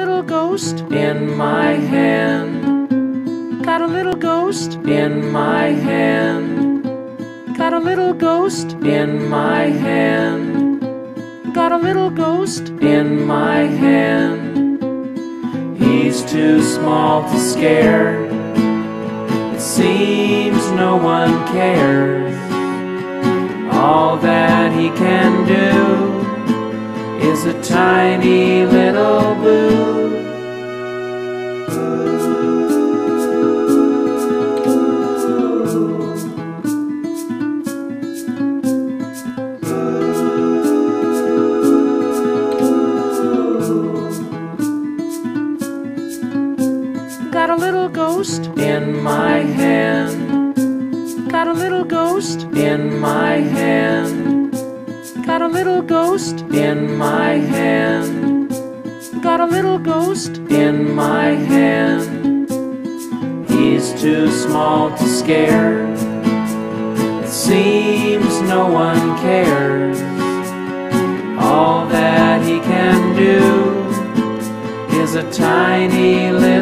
little ghost in my hand. Got a little ghost in my hand. Got a little ghost in my hand. Got a little ghost in my hand. He's too small to scare. It seems no one cares. All that he can do is a tiny little boo. Got a little ghost in my hand. Got a little ghost in my hand. Got a little ghost in my hand. Got a little ghost in my hand. He's too small to scare. It seems no one cares. All that he can do is a tiny little